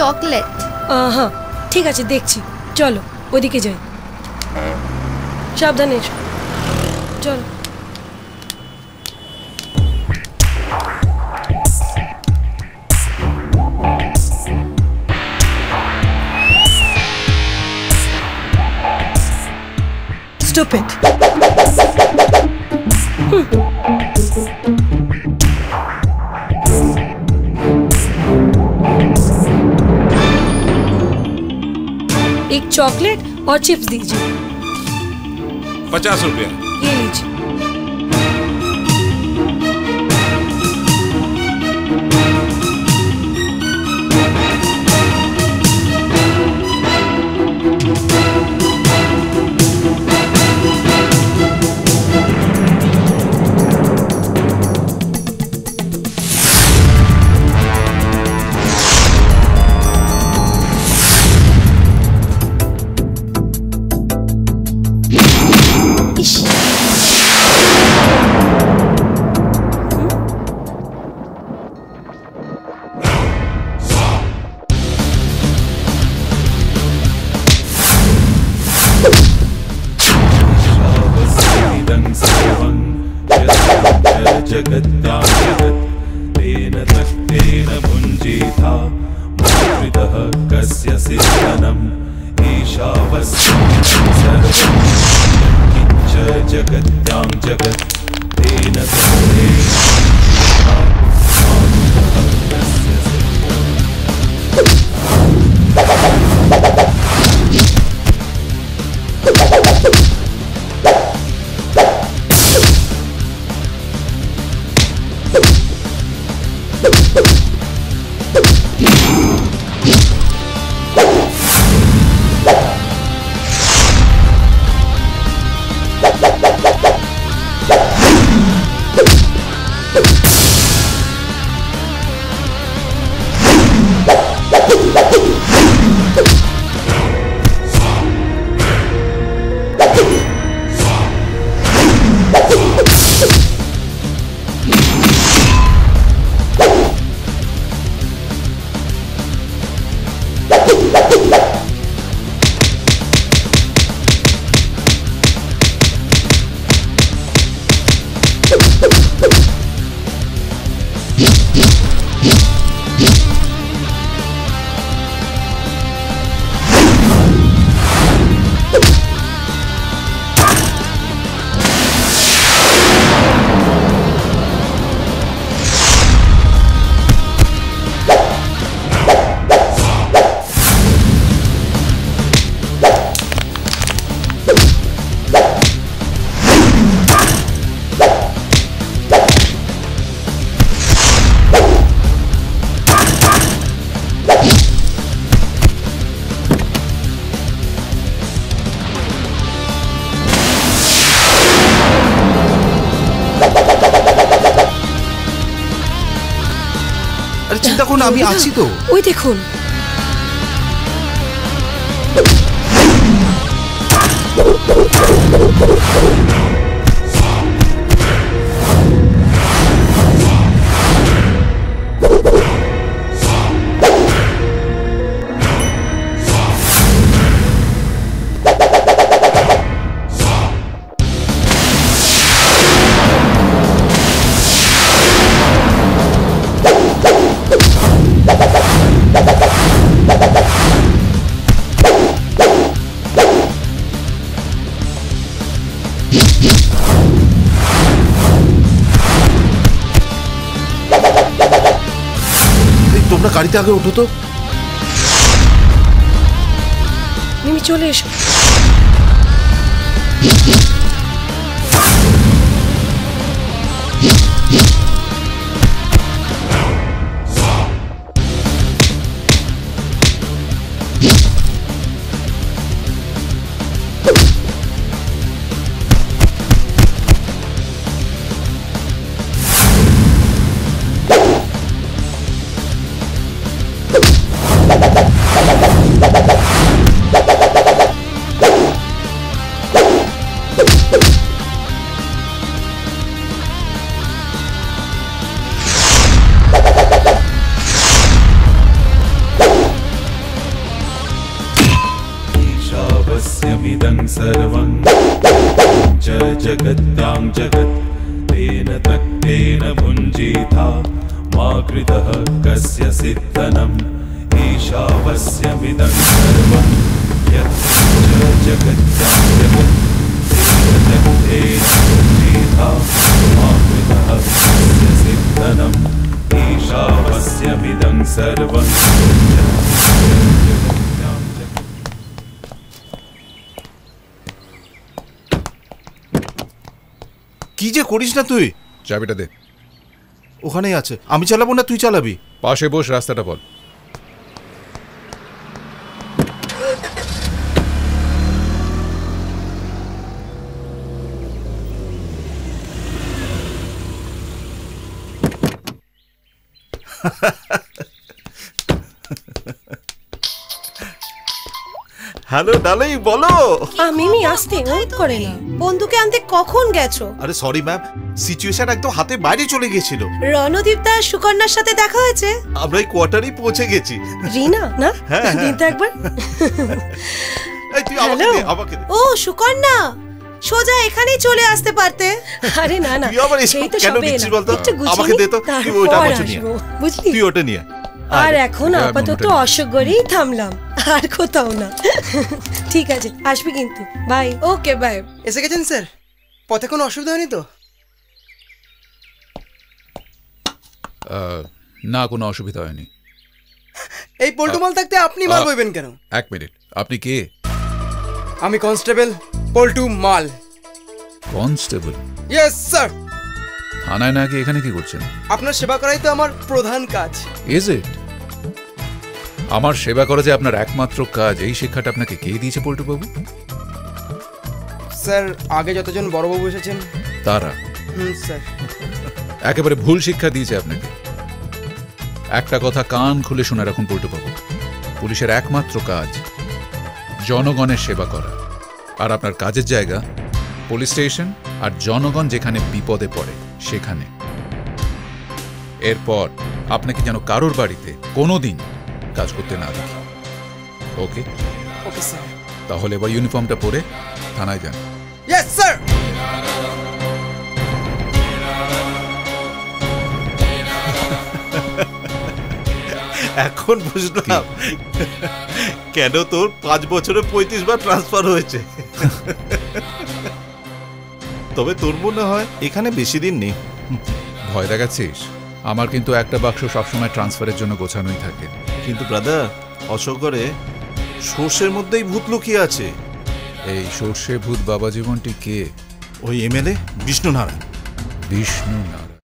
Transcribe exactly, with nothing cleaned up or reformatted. Chocolate. হ্যাঁ ঠিক আছে দেখছি, চলো ওদিকে যাই, সাবধানে এসো, চলো। Stupid. Hmm. एक चॉकलेट और चिप्स दीजिए। पचास रुपया ये लीजिए। আমি আছি তো, ওই দেখুন। গাড়িতে আগে উঠো তো, নিমি চলে এসো। सर्वं च जगत्तां जगत् तेन तक्तेन भुञ्जीथा मा कृतः कस्य सिद्धनम् ईशावस्यमिदं सर्वं यत् च जगत्तां जगत् तेन तक्तेन भुञ्जीथा मा कृतः कस्य सिद्धनम् ईशावस्यमिदं सर्वं কি যে করিস না তুই। চাবিটা দে, ওখানেই আছে। আমি চালাবো না, তুই চালাবি। পাশে বস, রাস্তাটা বল। হ্যালো ডালাই, বলো। আমি মি আসতে ওয়েট করে না। বন্ধুকে আনতে কখন গেছো? আরে সরি ম্যাম, সিচুয়েশন একদম হাতে বাইরে চলে গিয়েছিল। রণদীপ দা সুকন্যার সাথে দেখা হয়েছে। আমরা এই কোয়ার্টারই পৌঁছে গেছি। রিনা না, রিনা একবার এই তুই আমাকে দে, আমাকে দে। ও সুকন্যা, সোজা এখানেই চলে আসতে পারতে। আরে না না, তুই আবার কেন দিচ্ছিস বল তো? আমাকে দে তো, তুই ওটা আমাকে নিয়ে আয়। বুঝলি, তুই ওটা নিয়ে আয়। আর এখন আপাতত অশোকগড়েই থামলাম, আর কোথাও না। ঠিক আছে, আসবি কিন্তু। বাই। Okay bye. এসে গেছেন স্যার? পথে কোনো অসুবিধা হয়নি তো? না, কোনো অসুবিধা হয়নি। এই পল্টুমাল থাকতে আপনি মাল বইবেন কেন? এক মিনিট, আপনি কে? আমি constable Paltumal. Constable? Yes sir. থানায় না গিয়ে এখানে কি করছেন? আপনার সেবা করাই তো আমার প্রধান কাজ। Is it? আমার সেবা করা যে আপনার একমাত্র কাজ, এই শিক্ষাটা আপনাকে কে দিয়েছে পল্টু বাবু? স্যার, আগে যতজন বড় বাবু এসেছেন তারা। হুম স্যার, একেবারে ভুল শিক্ষা দিয়েছে আপনাকে। একটা কথা কান খুলে শুনে রাখুন পল্টু বাবু, পুলিশের একমাত্র কাজ জনগণের সেবা করা। আর আপনার কাজের জায়গা পুলিশ স্টেশন, আর জনগণ যেখানে বিপদে পড়ে সেখানে। এরপর আপনাকে যেন কারোর বাড়িতে কোনোদিন কাজ করতে না দেখি। ওকে? Okay sir. তাহলে এবার ইউনিফর্মটা পরে থানায় যান। Yes sir. এখন বুঝলাম কেন তোর পাঁচ বছরে পঁয়ত্রিশ বার ট্রান্সফার হয়েছে। তবে তোর মনে হয় এখানে বেশি দিন নেই। ভয় দেখাচ্ছিস? আমার কিন্তু একটা বাক্স সবসময় ট্রান্সফারের জন্য গোছানোই থাকে। কিন্তু ব্রাদার, অশোকগড়ে সর্ষের মধ্যেই ভূত লুকিয়ে আছে। এই সর্ষে ভূত বাবা জীবনটি কে? ওই এমএলএ বিষ্ণুনারায়ণ। বিষ্ণুনারায়ণ?